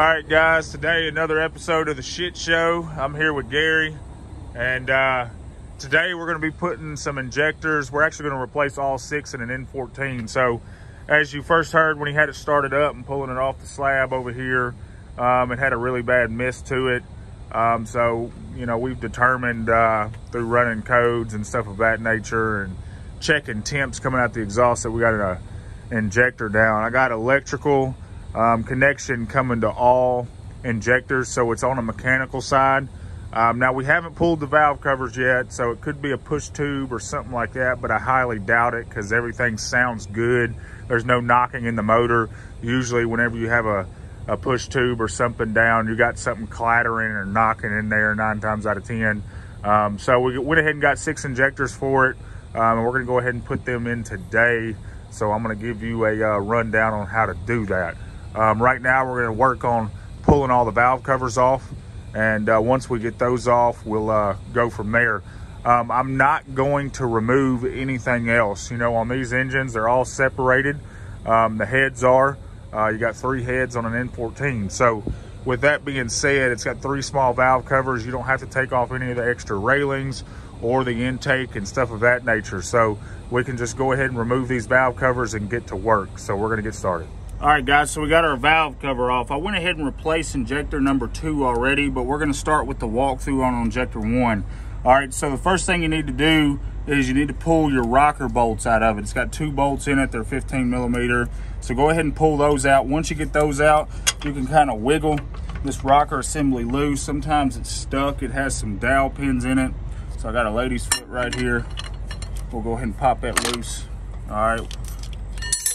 Alright guys, today another episode of the Shit Show. I'm here with Gary, and today we're going to be putting some injectors. We're actually going to replace all six in an N14. So as you first heard when he had it started up and pulling it off the slab over here, it had a really bad mist to it. So, you know, we've determined through running codes and stuff of that nature and checking temps coming out the exhaust that we got an injector down. I got electrical connection coming to all injectors, so it's on a mechanical side. Now we haven't pulled the valve covers yet, so it could be a push tube or something like that, but I highly doubt it because everything sounds good. There's no knocking in the motor. Usually whenever you have a push tube or something down, you got something clattering or knocking in there 9 times out of 10. So we went ahead and got 6 injectors for it, and we're gonna go ahead and put them in today. So I'm gonna give you a rundown on how to do that. Right now we're going to work on pulling all the valve covers off, and once we get those off, we'll go from there. I'm not going to remove anything else. You know, on these engines, they're all separated. The heads are, you got 3 heads on an N14. So with that being said, it's got 3 small valve covers. You don't have to take off any of the extra railings or the intake and stuff of that nature. So we can just go ahead and remove these valve covers and get to work. So we're going to get started. All right guys, so we got our valve cover off. I went ahead and replaced injector number 2 already, but we're gonna start with the walkthrough on injector 1. All right, so the first thing you need to do is you need to pull your rocker bolts out of it. It's got 2 bolts in it, they're 15 millimeter. So go ahead and pull those out. Once you get those out, you can kind of wiggle this rocker assembly loose. Sometimes it's stuck, it has some dowel pins in it. So I got a lady's foot right here. We'll go ahead and pop that loose, all right.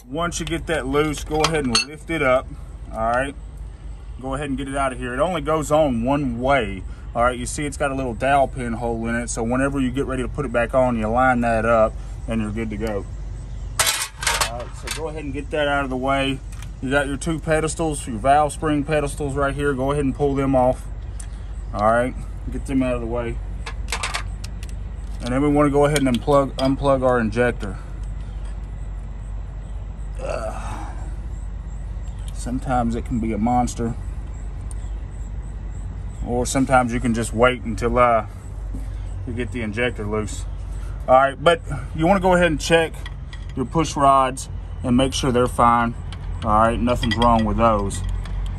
Once you get that loose, go ahead and lift it up, all right? Go ahead and get it out of here. It only goes on one way, all right? You see it's got a little dowel pin hole in it, so whenever you get ready to put it back on, you line that up, and you're good to go. All right, so go ahead and get that out of the way. You got your 2 pedestals, your valve spring pedestals right here. Go ahead and pull them off, all right? Get them out of the way. And then we want to go ahead and unplug our injector. Sometimes it can be a monster, or sometimes you can just wait until you get the injector loose. All right, but you want to go ahead and check your push rods and make sure they're fine. All right, nothing's wrong with those.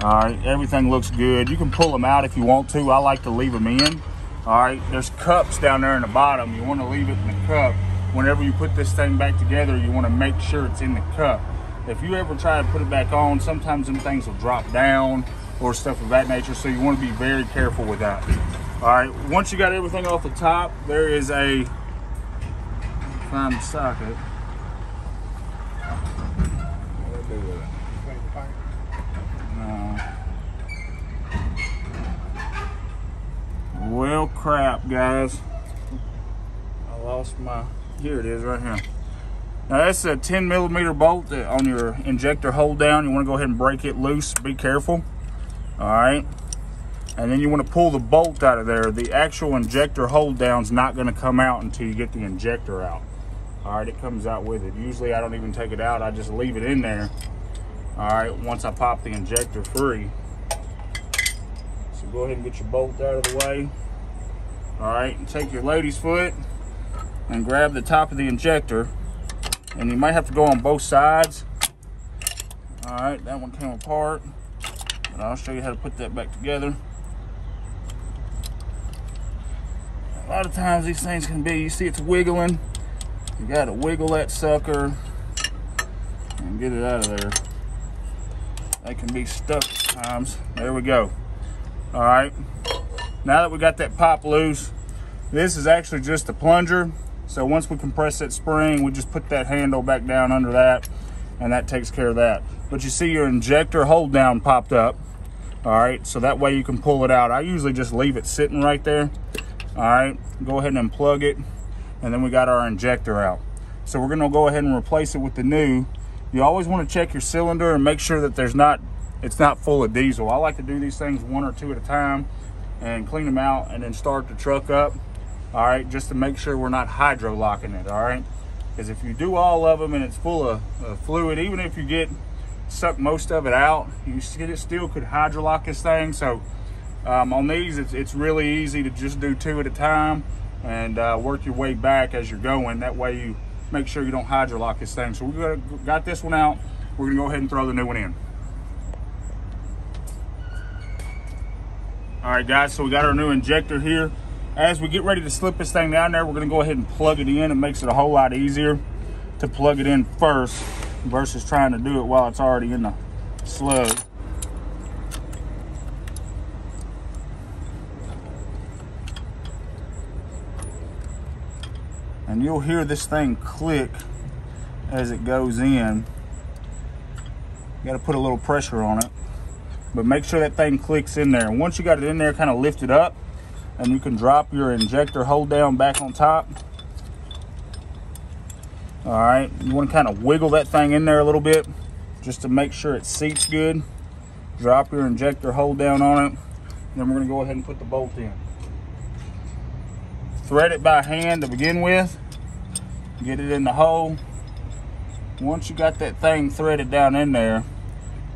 All right, everything looks good. You can pull them out if you want to. I like to leave them in. All right, there's cups down there in the bottom. You want to leave it in the cup. Whenever you put this thing back together, you want to make sure it's in the cup. If you ever try to put it back on, sometimes them things will drop down or stuff of that nature, so you want to be very careful with that. All right, once you got everything off the top, there is a, find the socket. Well, crap, guys. I lost my, here it is right here. Now that's a 10 millimeter bolt that on your injector hold down. You want to go ahead and break it loose. Be careful. All right. And then you want to pull the bolt out of there. The actual injector hold down's not going to come out until you get the injector out. All right. It comes out with it. Usually I don't even take it out. I just leave it in there. All right. Once I pop the injector free. So go ahead and get your bolt out of the way. All right. And take your lady's foot and grab the top of the injector. And you might have to go on both sides. All right, that one came apart, but I'll show you how to put that back together. A lot of times these things can be, you see it's wiggling. You gotta wiggle that sucker and get it out of there. They can be stuck at times. There we go. All right, now that we got that pop loose, this is actually just a plunger. So once we compress that spring, we just put that handle back down under that, and that takes care of that. But you see your injector hold down popped up. All right, so that way you can pull it out. I usually just leave it sitting right there. All right, go ahead and unplug it, and then we got our injector out. So we're gonna go ahead and replace it with the new. You always wanna check your cylinder and make sure that it's not full of diesel. I like to do these things 1 or 2 at a time and clean them out and then start the truck up. All right, just to make sure we're not hydro locking it, all right? Because if you do all of them and it's full of fluid, even if you get suck most of it out. You still could hydrolock this thing. So on these, it's really easy to just do two at a time and work your way back as you're going. That way you make sure you don't hydrolock this thing. So we've got this one out. We're gonna go ahead and throw the new one in. All right, guys, so we got our new injector here. As we get ready to slip this thing down there, we're gonna go ahead and plug it in. It makes it a whole lot easier to plug it in first versus trying to do it while it's already in the slug. And you'll hear this thing click as it goes in. You gotta put a little pressure on it, but make sure that thing clicks in there. And once you got it in there, kind of lift it up and you can drop your injector, hold down back on top. All right, you wanna kind of wiggle that thing in there a little bit just to make sure it seats good. Drop your injector, hold down on it. And then we're gonna go ahead and put the bolt in. Thread it by hand to begin with. Get it in the hole. Once you got that thing threaded down in there,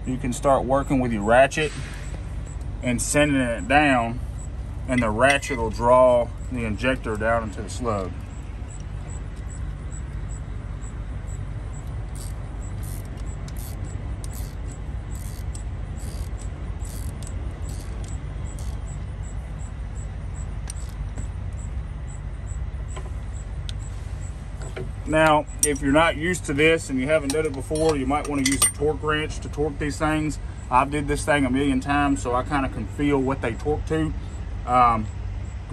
you can start working with your ratchet and sending it down, and the ratchet will draw the injector down into the slug. Now, if you're not used to this and you haven't done it before, you might want to use a torque wrench to torque these things. I did this thing a million times, so I kind of can feel what they torque to. Go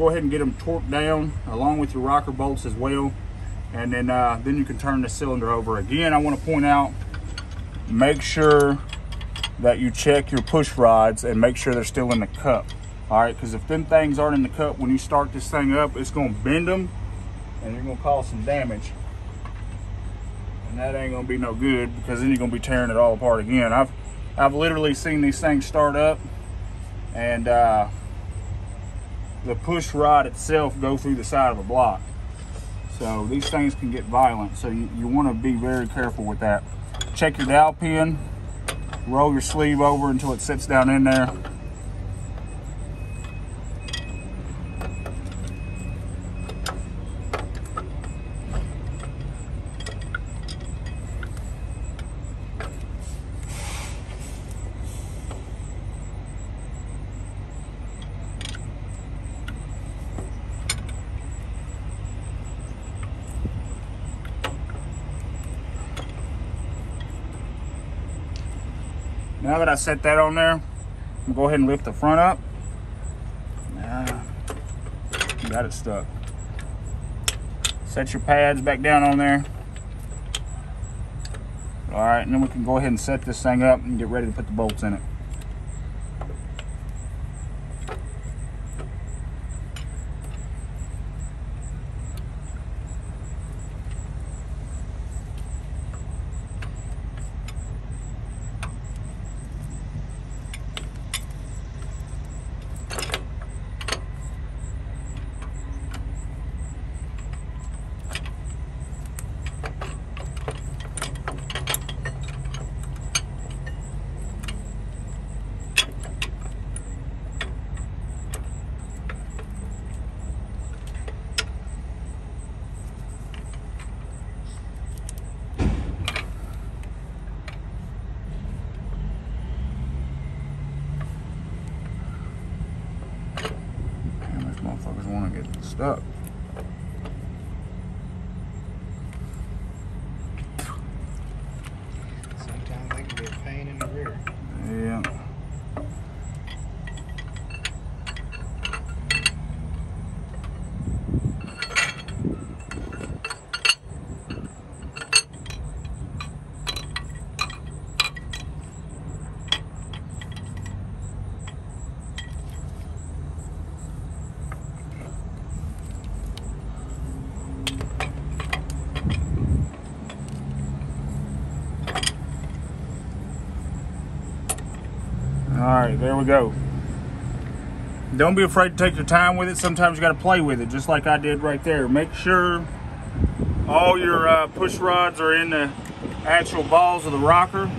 ahead and get them torqued down along with your rocker bolts as well. And then you can turn the cylinder over. Again, I want to point out, make sure that you check your push rods and make sure they're still in the cup. All right, because if them things aren't in the cup, when you start this thing up, it's going to bend them and you're going to cause some damage. And that ain't gonna be no good, because then you're gonna be tearing it all apart again. I've literally seen these things start up and the push rod itself go through the side of a block. So these things can get violent. So you wanna be very careful with that. Check your dowel pin, roll your sleeve over until it sits down in there. Now that I set that on there, I'm gonna go ahead and lift the front up. Got it stuck. Set your pads back down on there. All right, and then we can go ahead and set this thing up and get ready to put the bolts in it. Up. Sometimes they can be a pain in the rear. Yeah. Alright, there we go. Don't be afraid to take your time with it. Sometimes you got to play with it, just like I did right there. Make sure all your push rods are in the actual balls of the rocker.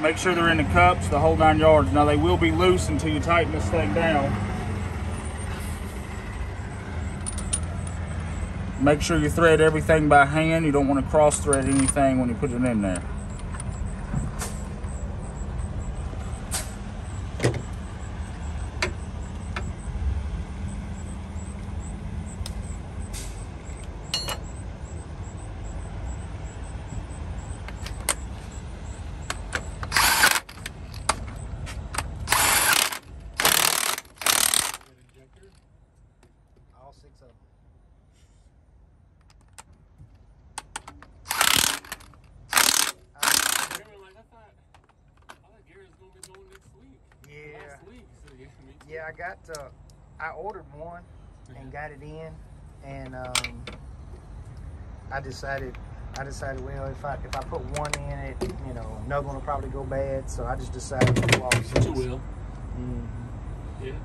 Make sure they're in the cups, the whole 9 yards. Now they will be loose until you tighten this thing down. Make sure you thread everything by hand. You don't want to cross thread anything when you put it in there. Yeah, I got, I ordered one and got it in, and I decided, well, if I put one in it, you know, another one will probably go bad, so I just decided to walk through. You will. Mm-hmm. Yeah.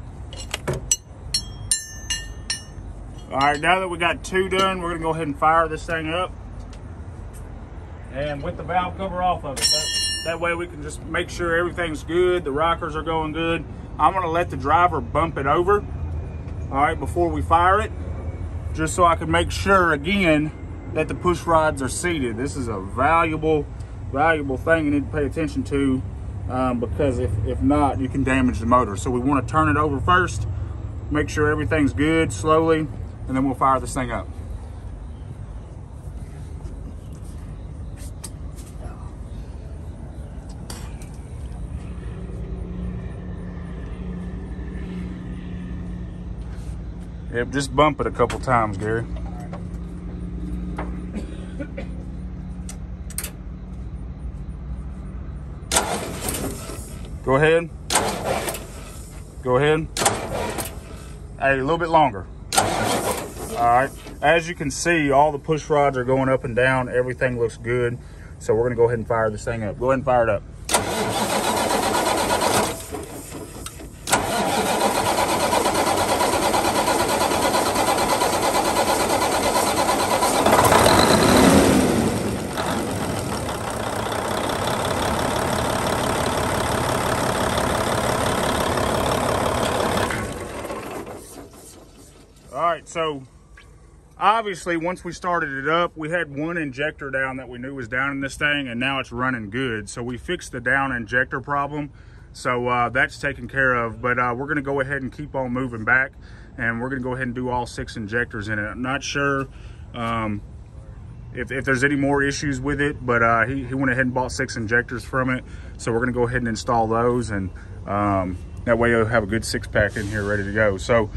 All right, now that we got two done, we're going to go ahead and fire this thing up, and with the valve cover off of it. That way we can just make sure everything's good, the rockers are going good. I'm gonna let the driver bump it over, all right, before we fire it, just so I can make sure again that the push rods are seated. This is a valuable, valuable thing you need to pay attention to, because if not, you can damage the motor. So we wanna turn it over first, make sure everything's good slowly, and then we'll fire this thing up. Yep, just bump it a couple times, Gary. Go ahead. Go ahead. Hey, a little bit longer. All right. As you can see, all the push rods are going up and down. Everything looks good. So we're going to go ahead and fire this thing up. Go ahead and fire it up. So obviously once we started it up, we had one injector down that we knew was down in this thing, and now it's running good. So we fixed the down injector problem. So that's taken care of, but we're gonna go ahead and keep on moving back, and we're gonna go ahead and do all 6 injectors in it. I'm not sure if there's any more issues with it, but he went ahead and bought 6 injectors from it. So we're gonna go ahead and install those, and that way you'll have a good 6-pack in here ready to go. So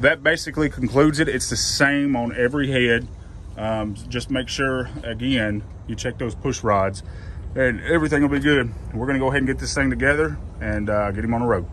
that basically concludes it. It's the same on every head. Just make sure, again, you check those push rods, and everything will be good. We're gonna go ahead and get this thing together and get him on the road.